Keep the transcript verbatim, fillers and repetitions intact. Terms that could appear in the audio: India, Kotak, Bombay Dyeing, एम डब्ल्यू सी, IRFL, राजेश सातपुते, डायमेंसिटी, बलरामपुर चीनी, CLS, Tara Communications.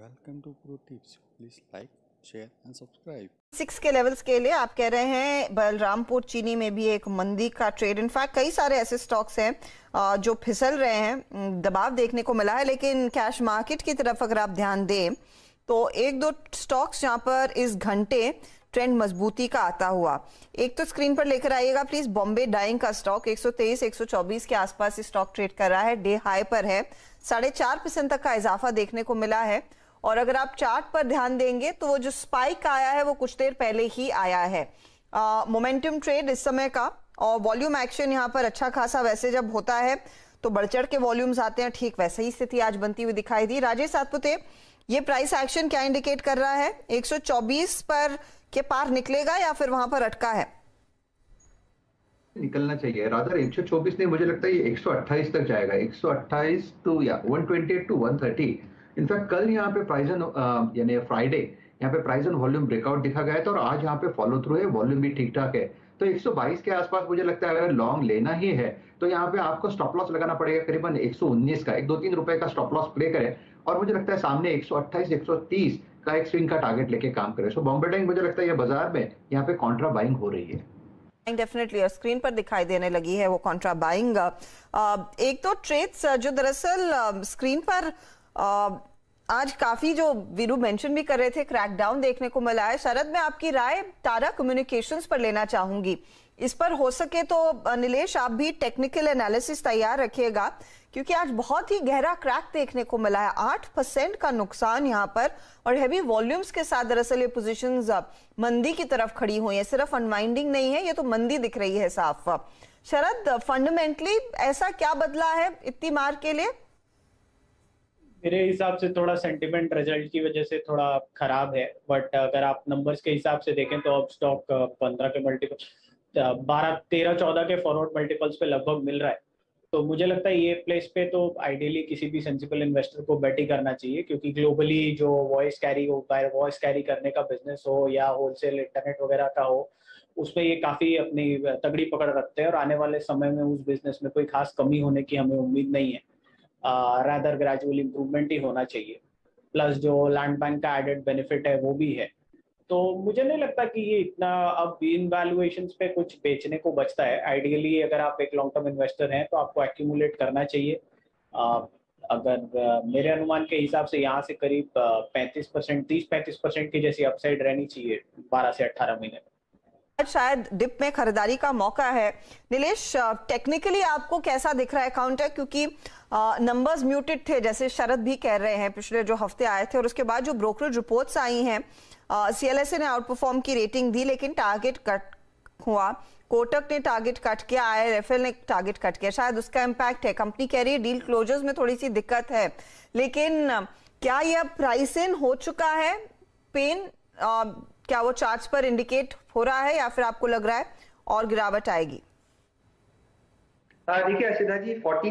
Welcome to pro tips, please like share and subscribe. Six के levels के लिए आप कह रहे हैं बलरामपुर चीनी में भी एक मंदी का ट्रेड, इनफैक्ट कई सारे ऐसे स्टॉक्स हैं जो फिसल रहे हैं, दबाव देखने को मिला है। लेकिन कैश मार्केट की तरफ अगर आप ध्यान दें तो एक दो स्टॉक्स यहाँ पर इस घंटे ट्रेंड मजबूती का आता हुआ, एक तो स्क्रीन पर लेकर आइएगा प्लीज, बॉम्बे डाइंग का स्टॉक एक सौ तेईस एक सौ चौबीस के आसपास इस स्टॉक ट्रेड कर रहा है, डे हाई पर है, साढ़े चार परसेंट तक का इजाफा देखने को मिला है। और अगर आप चार्ट पर ध्यान देंगे तो वो जो स्पाइक आया है वो कुछ देर पहले ही आया है, मोमेंटम ट्रेड इस समय का, और वॉल्यूम एक्शन यहाँ पर अच्छा खासा वैसे जब होता है तो बढ़ चढ़ के वॉल्यूम्स आते हैं, ठीक वैसे ही स्थिति आज बनती हुई दिखाई दी। राजेश सातपुते, ये प्राइस एक्शन क्या इंडिकेट कर रहा है, एक सौ चौबीस पर के पार निकलेगा या फिर वहां पर अटका है? निकलना चाहिए राधर, एक सौ चौबीस नहीं, मुझे लगता है ये एक सौ अट्ठाईस तक जाएगा, एक सौ अट्ठाईस टू या एक सौ अट्ठाईस टू एक सौ तीस। इनफैक्ट कल यहाँ पे प्राइस एंड यानी फ्राइडे यहाँ पे प्राइस एंड वॉल्यूम ब्रेकआउट दिखा गया था और आज यहाँ पे फॉलो थ्रू है, वॉल्यूम भी ठीक ठाक है। तो एक सौ बाईस के आसपास मुझे लगता है अगर लॉन्ग लेना ही है तो यहाँ पे आपको स्टॉप लॉस लगाना पड़ेगा करीबन एक सौ उन्नीस का, एक दो तीन रुपए का स्टॉप लॉस प्ले करें और मुझे लगता है सामने एक सौ अट्ठाईस एक सौ तीस का एक स्विंग का टारगेट लेके काम करें। सो बॉम्बे डाइंग मुझे लगता है ये बाजार में यहाँ पे कॉन्ट्रा बाइंग हो रही है, डेफिनेटली स्क्रीन पर दिखाई देने लगी है वो कॉन्ट्रा बाइंग। एक तो ट्रेड्स जो दरअसल स्क्रीन पर आज काफी, जो वीरू मेंशन भी कर रहे थे, क्रैकडाउन देखने को मिला है। शरद, मैं आपकी राय तारा कम्युनिकेशंस पर लेना चाहूंगी, इस पर हो सके तो नीलेश आप भी टेक्निकल एनालिसिस तैयार रखिएगा क्योंकि आज बहुत ही गहरा क्रैक देखने को मिला है, आठ परसेंट का नुकसान यहाँ पर, और हैवी वॉल्यूम्स के साथ दरअसल ये पोजीशंस मंदी की तरफ खड़ी हुई है, सिर्फ अनवाइंडिंग नहीं है, ये तो मंदी दिख रही है साफ। शरद, फंडामेंटली ऐसा क्या बदला है इतनी मार के लिए? मेरे हिसाब से थोड़ा सेंटिमेंट रिजल्ट की वजह से थोड़ा खराब है, बट अगर आप नंबर्स के हिसाब से देखें तो अब स्टॉक पंद्रह के मल्टीपल, बारह तेरह चौदह के फॉरवर्ड मल्टीपल्स पे लगभग मिल रहा है, तो मुझे लगता है ये प्लेस पे तो आइडियली किसी भी सेंसिबल इन्वेस्टर को बेट ही करना चाहिए क्योंकि ग्लोबली जो वॉइस कैरी हो, बाय वॉइस कैरी करने का बिजनेस हो या होलसेल इंटरनेट वगैरह का हो, उसमें ये काफी अपनी तगड़ी पकड़ रखते हैं और आने वाले समय में उस बिजनेस में कोई खास कमी होने की हमें उम्मीद नहीं है, रादर ग्रेजुअल इम्प्रूवमेंट ही होना चाहिए, प्लस जो लैंड बैंक का एडेड बेनिफिट है वो भी है। तो मुझे नहीं लगता कि ये इतना अब इन वैल्यूएशंस पे कुछ बेचने को बचता है। आइडियली अगर आप एक लॉन्ग टर्म इन्वेस्टर हैं तो आपको एक्यूमुलेट करना चाहिए। आ, अगर आ, मेरे अनुमान के हिसाब से यहाँ से करीब पैंतीस परसेंट तीस पैंतीस परसेंट की जैसी अपसाइड रहनी चाहिए बारह से अट्ठारह महीने में। शायद डिप में खरीदारी का मौका है। नीलेश, टेक्निकली आपको कैसा दिख रहा है काउंटर, क्योंकि नंबर्स म्यूटेड थे जैसे शरद भी कह रहे हैं, पिछले जो हफ्ते आए थे और उसके बाद जो ब्रोकरेज रिपोर्ट्स आई हैं, सीएलएस ने आउट परफॉर्म की रेटिंग दी लेकिन टारगेट कट हुआ, कोटक ने टारगेट कट किया, आईआरएफएल ने टारगेट कट किया, शायद उसका इम्पैक्ट है। कंपनी कह रही है डील क्लोजर्स में थोड़ी सी दिक्कत है, लेकिन क्या यह प्राइस इन हो चुका है? पेन आ, क्या वो चार्ट्स पर इंडिकेट हो रहा है या फिर आपको लग रहा है और गिरावट आएगी? देखिए अर्षिता जी, फोर्टीन